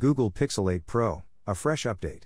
Google Pixel 8 Pro, a fresh update.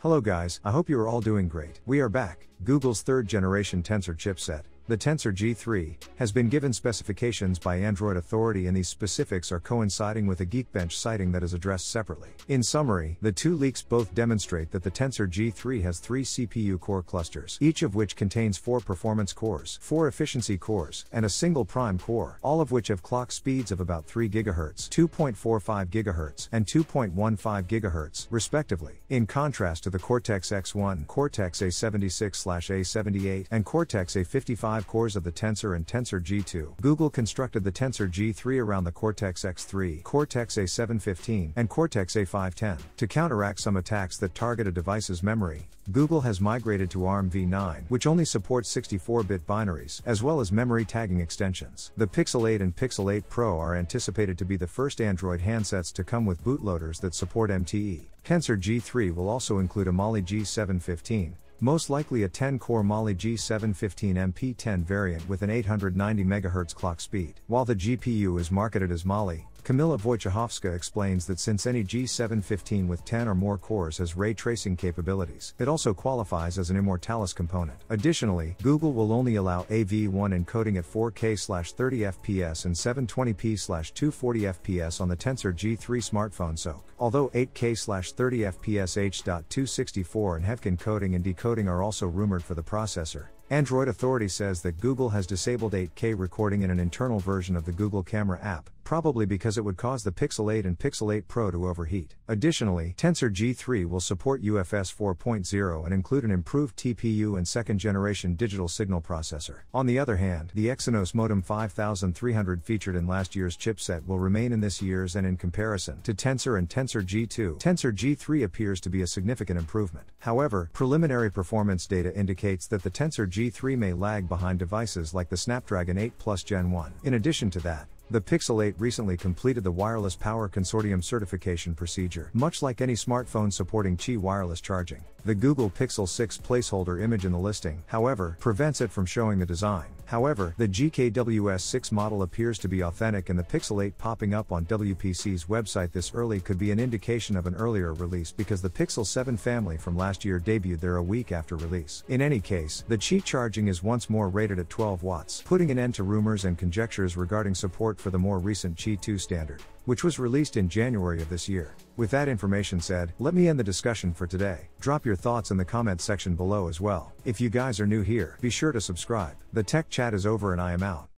Hello guys, I hope you are all doing great. We are back. Google's third generation Tensor chipset, the Tensor G3, has been given specifications by Android Authority, and these specifics are coinciding with a Geekbench sighting that is addressed separately. In summary, the two leaks both demonstrate that the Tensor G3 has 3 CPU core clusters, each of which contains 4 performance cores, 4 efficiency cores, and a single prime core, all of which have clock speeds of about 3 GHz, 2.45 GHz, and 2.15 GHz, respectively, in contrast to the Cortex-X1, Cortex A76/A78, and Cortex A55 cores of the Tensor and Tensor G2. Google constructed the Tensor G3 around the Cortex X3, Cortex A715, and Cortex A510. To counteract some attacks that target a device's memory, Google has migrated to ARMv9, which only supports 64-bit binaries, as well as memory tagging extensions. The Pixel 8 and Pixel 8 Pro are anticipated to be the first Android handsets to come with bootloaders that support MTE. Tensor G3 will also include a Mali-G715, most likely a 10-core Mali-G715 MP10 variant with an 890 MHz clock speed. While the GPU is marketed as Mali, Kamila Wojciechowska explains that since any G715 with 10 or more cores has ray tracing capabilities, it also qualifies as an Immortalis component. Additionally, Google will only allow AV1 encoding at 4K/30 FPS and 720p/240 FPS on the Tensor G3 smartphone SoC, although 8K/30 FPS H.264 and HEVC encoding and decoding are also rumored for the processor. Android Authority says that Google has disabled 8K recording in an internal version of the Google Camera app, probably because it would cause the Pixel 8 and Pixel 8 Pro to overheat. Additionally, Tensor G3 will support UFS 4.0 and include an improved TPU and second-generation digital signal processor. On the other hand, the Exynos Modem 5300 featured in last year's chipset will remain in this year's, and in comparison to Tensor and Tensor G2, Tensor G3 appears to be a significant improvement. However, preliminary performance data indicates that the Tensor G3 may lag behind devices like the Snapdragon 8 Plus Gen 1. In addition to that, the Pixel 8 recently completed the Wireless Power Consortium certification procedure, much like any smartphone supporting Qi wireless charging. The Google Pixel 6 placeholder image in the listing, however, prevents it from showing the design. However, the GKWS6 model appears to be authentic, and the Pixel 8 popping up on WPC's website this early could be an indication of an earlier release, because the Pixel 7 family from last year debuted there a week after release. In any case, the Qi charging is once more rated at 12 watts, putting an end to rumors and conjectures regarding support for the more recent Qi2 standard, which was released in January of this year. With that information said, let me end the discussion for today. Drop your thoughts in the comment section below as well. If you guys are new here, be sure to subscribe. The tech chat is over and I am out.